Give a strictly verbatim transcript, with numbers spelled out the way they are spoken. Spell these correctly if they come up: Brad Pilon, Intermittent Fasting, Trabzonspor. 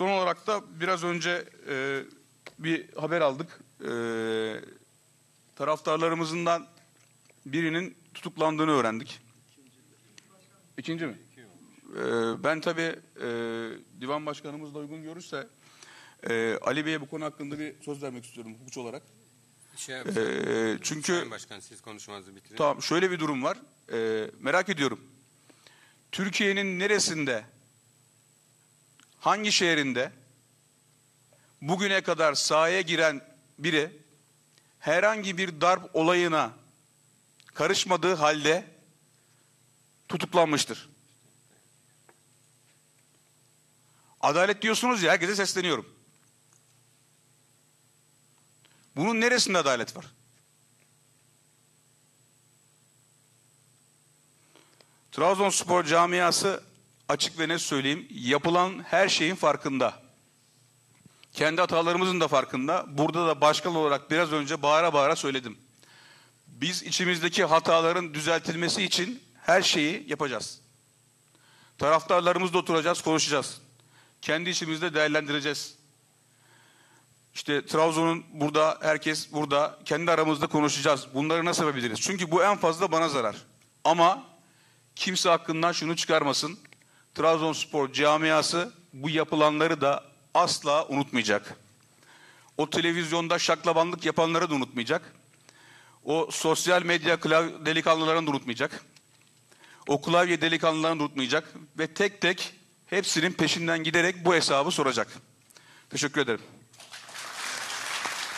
Son olarak da biraz önce e, bir haber aldık. E, taraftarlarımızdan birinin tutuklandığını öğrendik. İkinci mi? E, ben tabii e, divan başkanımız da uygun görürse e, Ali Bey'e bu konu hakkında bir söz vermek istiyorum hukukçu olarak. Şey ee, çünkü Sayın Başkan, siz konuşmanızı bitirin. Tamam, şöyle bir durum var. Ee, merak ediyorum. Türkiye'nin neresinde, hangi şehrinde bugüne kadar sahaya giren biri herhangi bir darp olayına karışmadığı halde tutuklanmıştır? Adalet diyorsunuz ya, herkese sesleniyorum. Bunun neresinde adalet var? Trabzonspor camiası, açık ve net söyleyeyim, yapılan her şeyin farkında. Kendi hatalarımızın da farkında. Burada da başkan olarak biraz önce bağıra bağıra söyledim. Biz içimizdeki hataların düzeltilmesi için her şeyi yapacağız. Taraftarlarımızla oturacağız, konuşacağız. Kendi içimizde değerlendireceğiz. İşte Trabzon'un burada, herkes burada, kendi aramızda konuşacağız. Bunları nasıl yapabiliriz? Çünkü bu en fazla bana zarar. Ama kimse hakkından şunu çıkarmasın. Trabzonspor camiası bu yapılanları da asla unutmayacak. O televizyonda şaklabanlık yapanları da unutmayacak. O sosyal medya klavye delikanlılarını da unutmayacak. O klavye delikanlılarını da unutmayacak. Ve tek tek hepsinin peşinden giderek bu hesabı soracak. Teşekkür ederim.